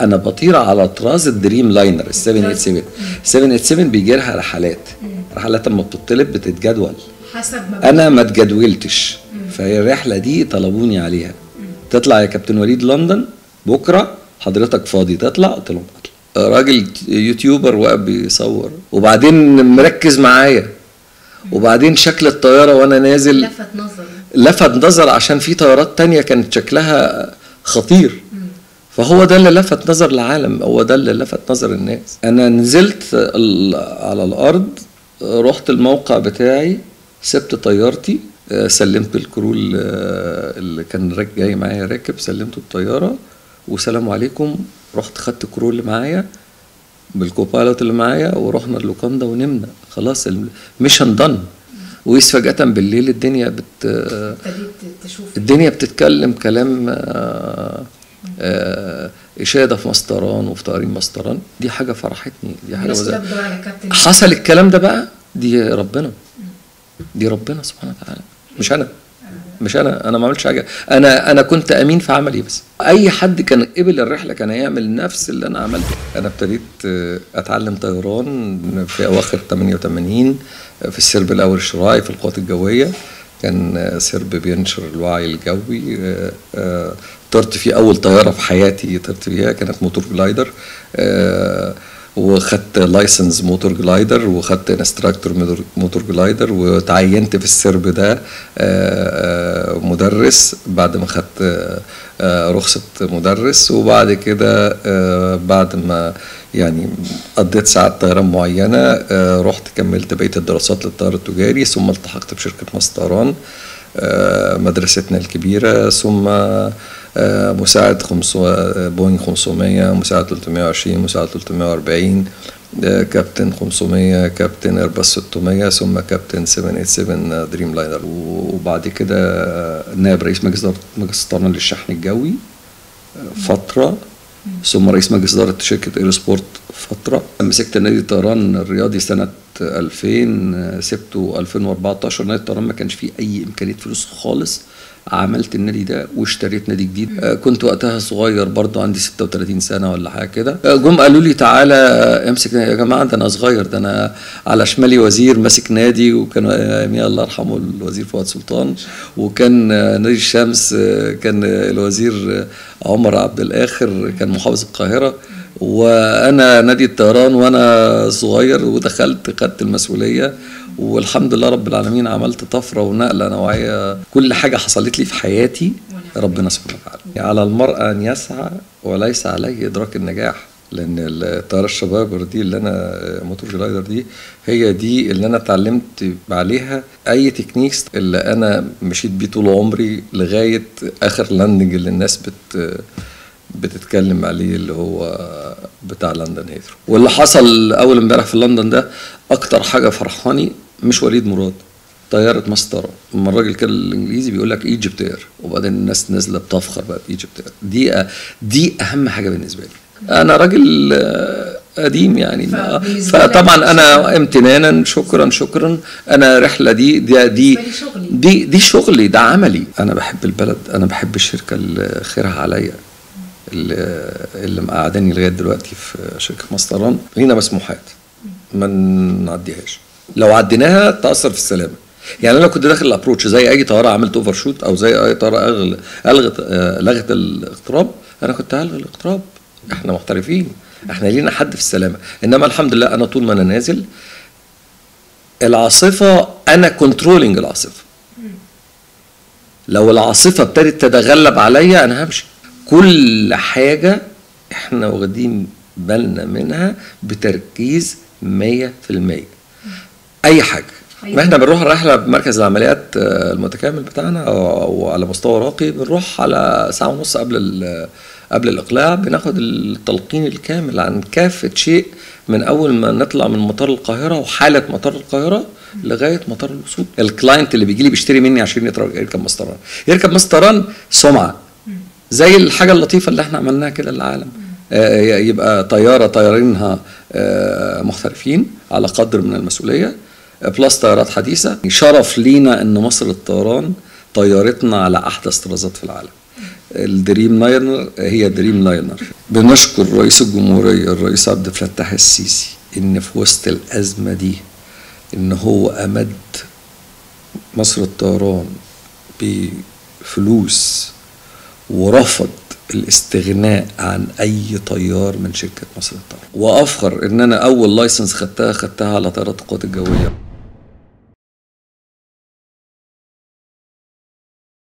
انا بطير على طراز الدريم لاينر ال 787. 787 بيجي لها رحلات، رحلات لما بتطلب بتتجدول حسب ما انا ما اتجدولتش، فهي الرحله دي طلبوني عليها. تطلع يا كابتن وليد لندن بكره، حضرتك فاضي تطلع؟ قلت لهم اطلع. راجل يوتيوبر واقف بيصور وبعدين مركز معايا، وبعدين شكل الطياره وانا نازل لفت نظر، لفت نظر عشان في طيارات تانية كانت شكلها خطير، فهو ده اللي لفت نظر العالم، هو ده اللي لفت نظر الناس. انا نزلت على الارض، رحت الموقع بتاعي، سبت طيارتي، سلمت الكرو اللي كان جاي معايا راكب، سلمت الطياره وسلام عليكم، رحت خدت كرو اللي معايا بالكوبايلوت اللي معايا ورحنا اللوكاندا ونمنا خلاص، ميشن دن. وإذ فجأة بالليل الدنيا الدنيا بتتكلم كلام إشادة في مسطران وفي طيارين مسطران، دي حاجة فرحتني، دي حاجة حصل الكلام ده بقى، دي ربنا، دي ربنا سبحانه وتعالى، مش أنا، مش أنا ما عملتش حاجة، أنا كنت أمين في عملي، بس أي حد كان قبل الرحلة كان هيعمل نفس اللي أنا عملته. أنا ابتديت أتعلم طيران في أواخر 88 في السرب الأول الشراعي في القوات الجوية، كان سرب بينشر الوعي الجوي، طرت فيه أول طيارة في حياتي طرت فيها، كانت موتور جلايدر، وخدت لايسنس موتور جلايدر وخدت انستراكتور موتور جلايدر، وتعينت في السرب ده مدرس بعد ما خدت رخصة مدرس، وبعد كده بعد ما يعني قضيت ساعات طيران معينة رحت كملت بقية الدراسات للطيار التجاري، ثم التحقت بشركة مصطران مدرستنا الكبيرة، ثم مساعد بوينغ 500، مساعد 320، مساعد 340، كابتن 500، كابتن ايرباص 600، ثم كابتن 787 دريم لاينر، وبعد كده نائب رئيس مجلس الطيران للشحن الجوي فترة، ثم رئيس مجلس إدارة شركة ايروسبورت فترة. مسكت نادي الطيران الرياضي سنة 2000، سبته 2014. نادي الطيران ما كانش فيه أي إمكانية فلوس خالص، عملت النادي ده واشتريت نادي جديد، كنت وقتها صغير برضه، عندي 36 سنة ولا حاجة كده. جم قالوا لي تعالى امسك نادي. يا جماعة ده أنا صغير، ده أنا على شمالي وزير ماسك نادي، وكان أيامي الله يرحمه الوزير فؤاد سلطان، وكان نادي الشمس كان الوزير عمر عبد الآخر كان محافظ القاهرة، وأنا نادي الطيران وأنا صغير، ودخلت خدت المسؤولية، والحمد لله رب العالمين عملت طفرة ونقلة نوعية. كل حاجة حصلت لي في حياتي ربنا سبحانه وتعالى. على المرء أن يسعى وليس عليه إدراك النجاح، لأن الطيارة الشبابر دي اللي أنا موتور جلايدر دي، هي دي اللي أنا اتعلمت عليها أي تكنيكس اللي أنا مشيت بيه طول عمري لغاية آخر لاندنج اللي الناس بتتكلم عليه، اللي هو بتاع لندن هيثرو. واللي حصل اول امبارح في لندن ده اكتر حاجه فرحاني، مش وليد مراد، طياره مسطره. اما الراجل كان الانجليزي بيقول لك ايجيبت اير، وبعدين الناس نازله بتفخر بقى بايجيبت اير. دي اهم حاجه بالنسبه لي، انا راجل قديم يعني، فطبعا انا امتنانا شكرا. انا الرحله دي شغلي، ده عملي. انا بحب البلد، انا بحب الشركه اللي خيرها عليا، اللي مقعداني لغايه دلوقتي في شركه مصطران. لينا مسموحات ما نعديهاش، لو عديناها تاثر في السلامه. يعني انا لو كنت داخل الابروتش زي اي طياره عملت اوفر شوت، او زي اي طياره لغت الاقتراب، انا كنت هلغي الاقتراب. احنا محترفين، احنا لينا حد في السلامه. انما الحمد لله انا طول ما انا نازل العاصفه انا كنترولينج العاصفه، لو العاصفه ابتدت تتغلب عليا انا همشي. كل حاجة احنا واخدين بالنا منها بتركيز 100%. اي حاجة ما احنا بنروح رحلة بمركز العمليات المتكامل بتاعنا او على مستوى راقي، بنروح على ساعة ونص قبل الاقلاع، بناخد التلقين الكامل عن كافة شيء، من اول ما نطلع من مطار القاهرة وحالة مطار القاهرة لغاية مطار الوصول. الكلاينت اللي بيجي لي بيشتري مني عشان يركب مسطران، يركب مسطران سمعة، زي الحاجة اللطيفة اللي احنا عملناها كده للعالم. يبقى طيارينها محترفين على قدر من المسؤولية، بلس طيارات حديثة. شرف لينا ان مصر الطيران طيارتنا على احدث طرازات في العالم. الدريم لاينر هي دريم لاينر. بنشكر رئيس الجمهورية الرئيس عبد الفتاح السيسي إن في وسط الأزمة دي إن هو أمد مصر الطيران بفلوس ورفض الاستغناء عن أي طيار من شركة مصر الطيران. وأفخر إن أنا أول لايسنس خدتها على طيارات القوات الجوية.